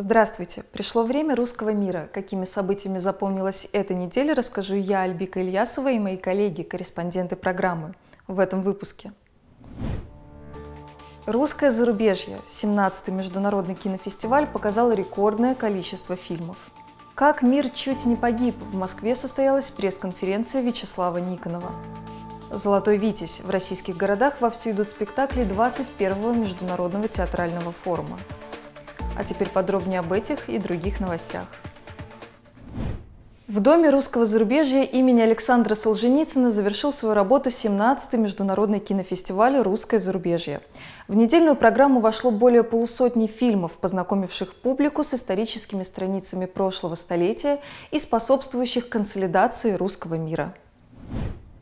Здравствуйте! Пришло время русского мира. Какими событиями запомнилась эта неделя, расскажу я, Альбика Ильясова, и мои коллеги, корреспонденты программы, в этом выпуске. Русское зарубежье. 17-й международный кинофестиваль показал рекордное количество фильмов. «Как мир чуть не погиб» в Москве состоялась пресс-конференция Вячеслава Никонова. «Золотой Витязь». В российских городах вовсю идут спектакли 21-го международного театрального форума. А теперь подробнее об этих и других новостях. В Доме русского зарубежья имени Александра Солженицына завершил свою работу 17-й международный кинофестиваль «Русское зарубежье». В недельную программу вошло более полусотни фильмов, познакомивших публику с историческими страницами прошлого столетия и способствующих консолидации русского мира.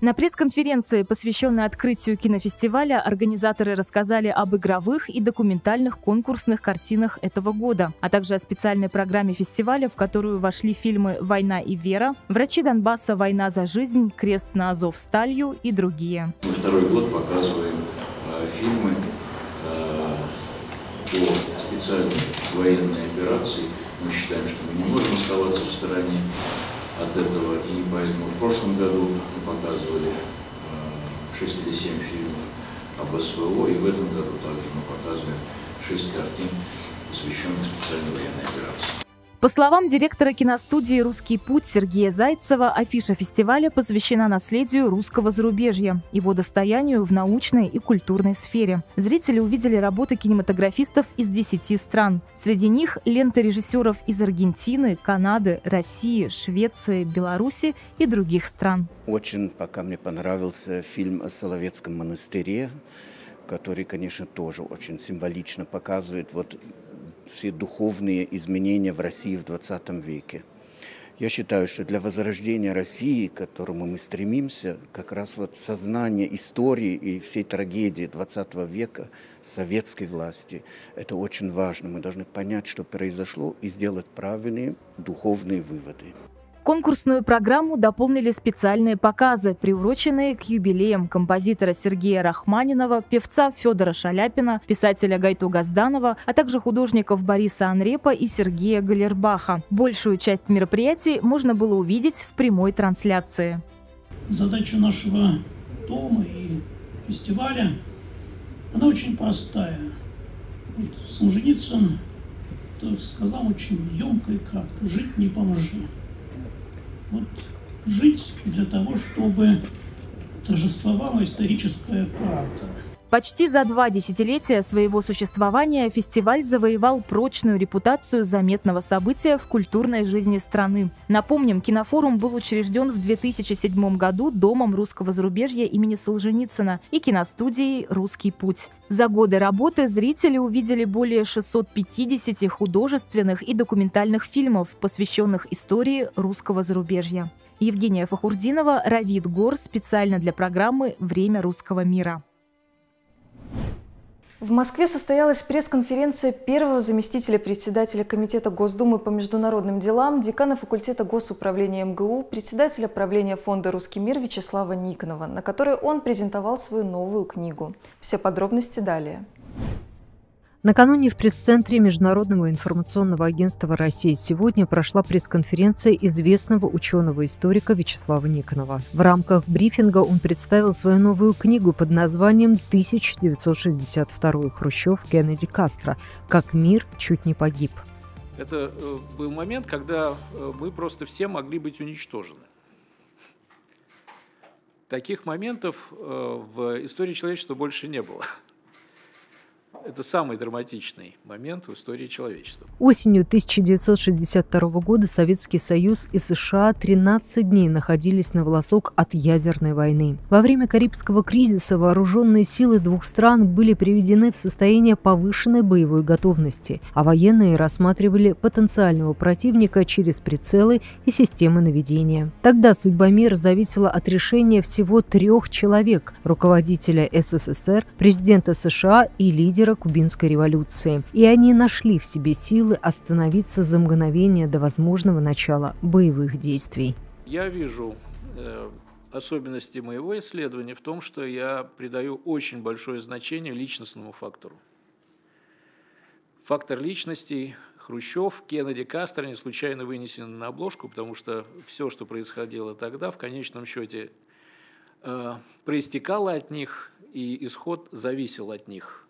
На пресс-конференции, посвященной открытию кинофестиваля, организаторы рассказали об игровых и документальных конкурсных картинах этого года, а также о специальной программе фестиваля, в которую вошли фильмы «Война и вера», «Врачи Донбасса. Война за жизнь», «Крест на Азов Сталью» и другие. Мы второй год показываем фильмы по специальной военной операции. Мы считаем, что мы не можем оставаться в стороне от этого, и поэтому в прошлом году мы показывали 6 или 7 фильмов об СВО, и в этом году также мы показываем 6 картин, посвященных специальной военной операции. По словам директора киностудии «Русский путь» Сергея Зайцева, афиша фестиваля посвящена наследию русского зарубежья, его достоянию в научной и культурной сфере. Зрители увидели работы кинематографистов из 10 стран. Среди них ленты режиссеров из Аргентины, Канады, России, Швеции, Беларуси и других стран. Очень пока мне понравился фильм о Соловецком монастыре, который, конечно, тоже очень символично показывает все духовные изменения в России в 20 веке. Я считаю, что для возрождения России, к которому мы стремимся, как раз сознание истории и всей трагедии 20 века советской власти, это очень важно. Мы должны понять, что произошло, и сделать правильные духовные выводы. Конкурсную программу дополнили специальные показы, приуроченные к юбилеям композитора Сергея Рахманинова, певца Федора Шаляпина, писателя Гайто Газданова, а также художников Бориса Анрепа и Сергея Галербаха. Большую часть мероприятий можно было увидеть в прямой трансляции. Задача нашего дома и фестиваля, она очень простая. Вот Солженицын сказал очень емко и кратко: «Жить не поможет». Вот жить для того, чтобы торжествовала историческая правда. Почти за 2 десятилетия своего существования фестиваль завоевал прочную репутацию заметного события в культурной жизни страны. Напомним, кинофорум был учрежден в 2007 году Домом русского зарубежья имени Солженицына и киностудией «Русский путь». За годы работы зрители увидели более 650 художественных и документальных фильмов, посвященных истории русского зарубежья. Евгения Фахурдинова, Равит Гор, специально для программы «Время русского мира». В Москве состоялась пресс-конференция первого заместителя председателя Комитета Госдумы по международным делам, декана факультета Госуправления МГУ, председателя правления фонда «Русский мир» Вячеслава Никонова, на которой он презентовал свою новую книгу. Все подробности далее. Накануне в пресс-центре Международного информационного агентства России «Сегодня» прошла пресс-конференция известного ученого-историка Вячеслава Никонова. В рамках брифинга он представил свою новую книгу под названием «1962. Хрущев, Кеннеди, Кастро. Как мир чуть не погиб». Это был момент, когда мы просто все могли быть уничтожены. Таких моментов в истории человечества больше не было. Это самый драматичный момент в истории человечества. Осенью 1962 года Советский Союз и США 13 дней находились на волосок от ядерной войны. Во время Карибского кризиса вооруженные силы двух стран были приведены в состояние повышенной боевой готовности, а военные рассматривали потенциального противника через прицелы и системы наведения. Тогда судьба мира зависела от решения всего 3 человек – руководителя СССР, президента США и лидера Кубинской революции. И они нашли в себе силы остановиться за мгновение до возможного начала боевых действий. Я вижу особенности моего исследования в том, что я придаю очень большое значение личностному фактору. Фактор личностей Хрущев, Кеннеди, Кастро не случайно вынесены на обложку, потому что все, что происходило тогда, в конечном счете проистекало от них, и исход зависел от них.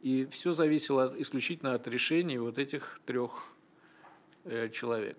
И все зависело исключительно от решений вот этих трех человек.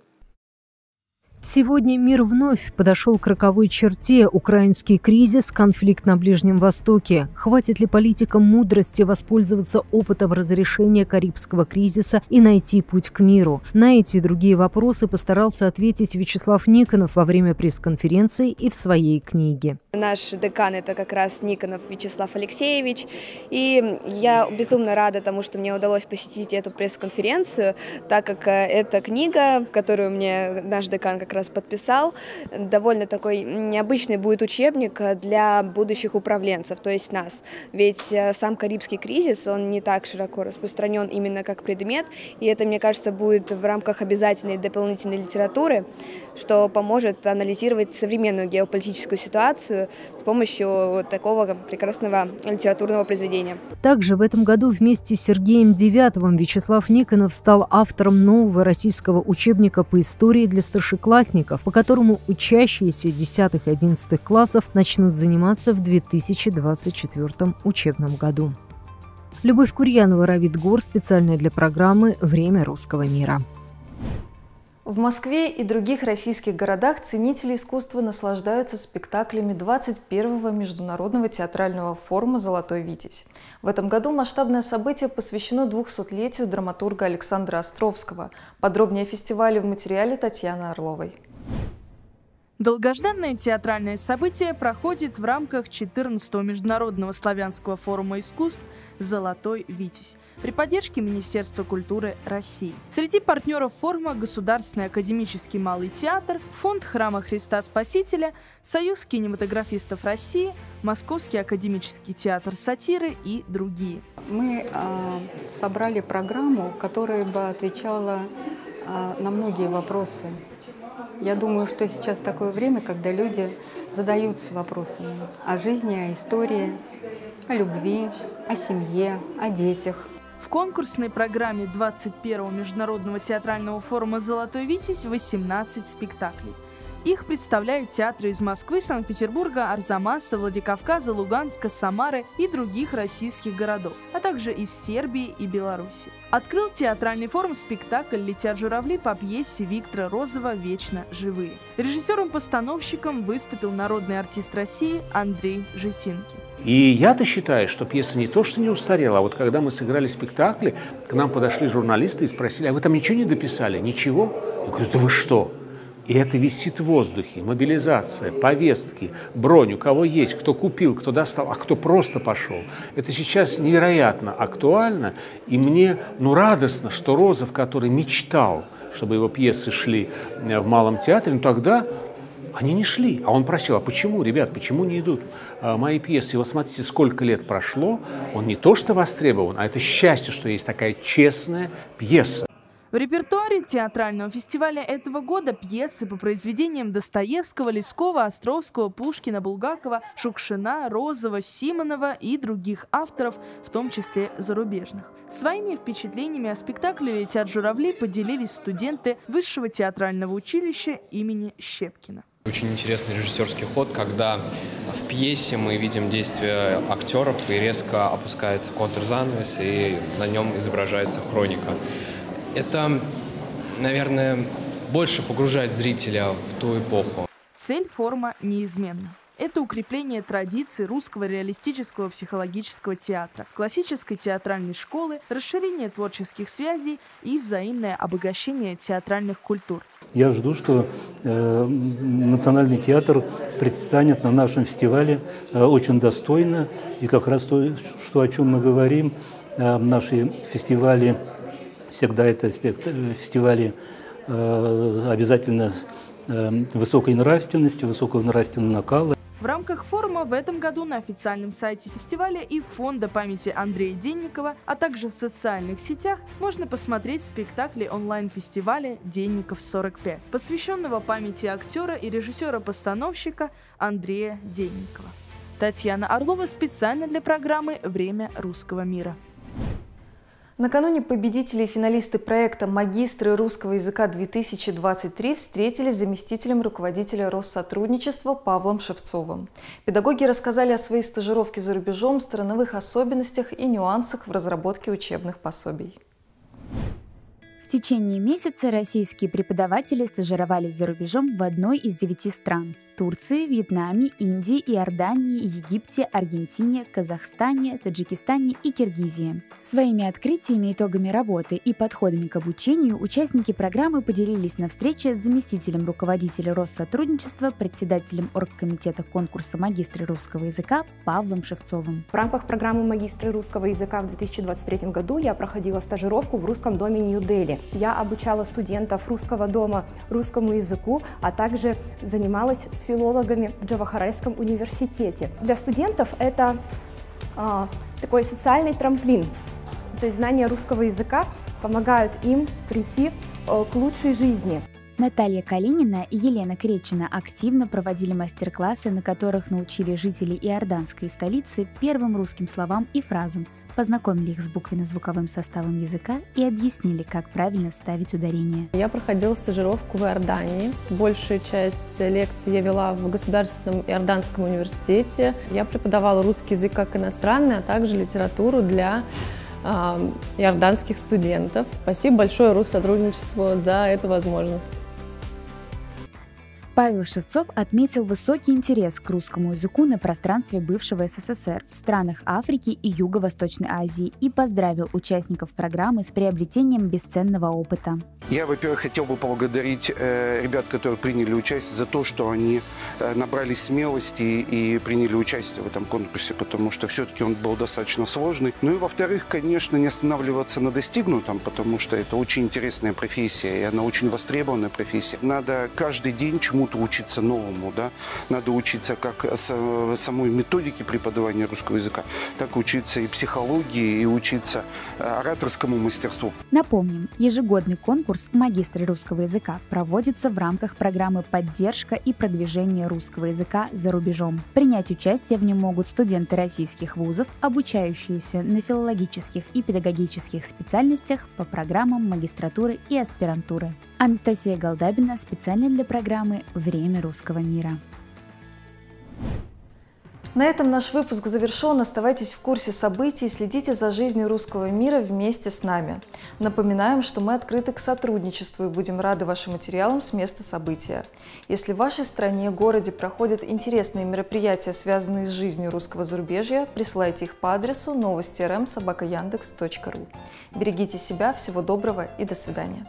Сегодня мир вновь подошел к роковой черте. Украинский кризис, конфликт на Ближнем Востоке. Хватит ли политикам мудрости воспользоваться опытом разрешения Карибского кризиса и найти путь к миру? На эти и другие вопросы постарался ответить Вячеслав Никонов во время пресс-конференции и в своей книге. Наш декан – это как раз Никонов Вячеслав Алексеевич. И я безумно рада тому, что мне удалось посетить эту пресс-конференцию, так как эта книга, которую мне наш декан как раз подписал, довольно такой необычный будет учебник для будущих управленцев, то есть нас. Ведь сам Карибский кризис, он не так широко распространен именно как предмет, и это, мне кажется, будет в рамках обязательной дополнительной литературы, что поможет анализировать современную геополитическую ситуацию с помощью вот такого прекрасного литературного произведения. Также в этом году вместе с Сергеем Девятовым Вячеслав Никонов стал автором нового российского учебника по истории для старшеклассников, по которому учащиеся 10-х и 11-х классов начнут заниматься в 2024 учебном году. Любовь Курьянова, Равит Гор, специально для программы «Время русского мира». В Москве и других российских городах ценители искусства наслаждаются спектаклями 21-го международного театрального форума «Золотой Витязь». В этом году масштабное событие посвящено 200-летию драматурга Александра Островского. Подробнее о фестивале в материале Татьяны Орловой. Долгожданное театральное событие проходит в рамках 14-го международного славянского форума искусств «Золотой Витязь» при поддержке Министерства культуры России. Среди партнеров форума Государственный академический малый театр, фонд Храма Христа Спасителя, Союз кинематографистов России, Московский академический театр сатиры и другие. Мы собрали программу, которая бы отвечала на многие вопросы. Я думаю, что сейчас такое время, когда люди задаются вопросами о жизни, о истории, о любви, о семье, о детях. В конкурсной программе 21-го международного театрального форума «Золотой Витязь» 18 спектаклей. Их представляют театры из Москвы, Санкт-Петербурга, Арзамаса, Владикавказа, Луганска, Самары и других российских городов, а также из Сербии и Беларуси. Открыл театральный форум спектакль «Летят журавли» по пьесе Виктора Розова «Вечно живые». Режиссером-постановщиком выступил народный артист России Андрей Житинкин. И я-то считаю, что пьеса не то, что не устарела, а вот когда мы сыграли спектакли, к нам подошли журналисты и спросили: а вы там ничего не дописали? Ничего? Я говорю: да вы что? И это висит в воздухе. Мобилизация, повестки, бронь, у кого есть, кто купил, кто достал, а кто просто пошел. Это сейчас невероятно актуально. И мне радостно, что Розов, который мечтал, чтобы его пьесы шли в Малом театре, но тогда они не шли. А он просил: а почему, ребят, почему не идут мои пьесы? И вот смотрите, сколько лет прошло, он не то что востребован, а это счастье, что есть такая честная пьеса. В репертуаре театрального фестиваля этого года пьесы по произведениям Достоевского, Лескова, Островского, Пушкина, Булгакова, Шукшина, Розова, Симонова и других авторов, в том числе зарубежных. Своими впечатлениями о спектакле «Летят журавли» поделились студенты Высшего театрального училища имени Щепкина. Очень интересный режиссерский ход, когда в пьесе мы видим действия актеров и резко опускается контрзанавес, и на нем изображается хроника. Это, наверное, больше погружает зрителя в ту эпоху. Цель форума неизменна. Это укрепление традиций русского реалистического психологического театра, классической театральной школы, расширение творческих связей и взаимное обогащение театральных культур. Я жду, что национальный театр предстанет на нашем фестивале очень достойно. И как раз то, о чем мы говорим, наши фестивали... Всегда это фестивали обязательно высокой нравственности, высокого нравственного накала. В рамках форума в этом году на официальном сайте фестиваля и фонда памяти Андрея Денникова, а также в социальных сетях можно посмотреть спектакли онлайн-фестиваля «Денников 45», посвященного памяти актера и режиссера-постановщика Андрея Денникова. Татьяна Орлова специально для программы «Время русского мира». Накануне победители и финалисты проекта «Магистры русского языка-2023» встретились с заместителем руководителя Россотрудничества Павлом Шевцовым. Педагоги рассказали о своей стажировке за рубежом, страновых особенностях и нюансах в разработке учебных пособий. В течение месяца российские преподаватели стажировались за рубежом в одной из 9 стран – Турции, Вьетнаме, Индии, Иордании, Египте, Аргентине, Казахстане, Таджикистане и Киргизии. Своими открытиями, итогами работы и подходами к обучению участники программы поделились на встрече с заместителем руководителя Россотрудничества, председателем оргкомитета конкурса «Магистры русского языка» Павлом Шевцовым. В рамках программы «Магистры русского языка» в 2023 году я проходила стажировку в Русском доме Нью-Дели. Я обучала студентов Русского дома русскому языку, а также занималась с филологами в Джавахаральском университете. Для студентов это такой социальный трамплин. То есть знания русского языка помогают им прийти к лучшей жизни. Наталья Калинина и Елена Кречина активно проводили мастер-классы, на которых научили жителей иорданской столицы первым русским словам и фразам, познакомили их с буквенно-звуковым составом языка и объяснили, как правильно ставить ударение. Я проходила стажировку в Иордании. Большую часть лекций я вела в Государственном иорданском университете. Я преподавала русский язык как иностранный, а также литературу для иорданских студентов. Спасибо большое Россотрудничеству за эту возможность. Павел Шевцов отметил высокий интерес к русскому языку на пространстве бывшего СССР, в странах Африки и Юго-Восточной Азии и поздравил участников программы с приобретением бесценного опыта. Я, во-первых, хотел бы поблагодарить ребят, которые приняли участие, за то, что они набрались смелости и приняли участие в этом конкурсе, потому что все-таки он был достаточно сложный. Ну и, во-вторых, конечно, не останавливаться на достигнутом, потому что это очень интересная профессия, и она очень востребованная профессия. Надо каждый день чему-то учиться новому, да? Надо учиться как самой методике преподавания русского языка, так учиться и психологии, и учиться ораторскому мастерству. Напомним, ежегодный конкурс «Магистры русского языка» проводится в рамках программы «Поддержка и продвижение русского языка за рубежом». Принять участие в нем могут студенты российских вузов, обучающиеся на филологических и педагогических специальностях по программам магистратуры и аспирантуры. Анастасия Голдабина специально для программы «Время русского мира». На этом наш выпуск завершен. Оставайтесь в курсе событий и следите за жизнью русского мира вместе с нами. Напоминаем, что мы открыты к сотрудничеству и будем рады вашим материалам с места события. Если в вашей стране, городе проходят интересные мероприятия, связанные с жизнью русского зарубежья, присылайте их по адресу новости.рм@яндекс.ру. Берегите себя, всего доброго и до свидания.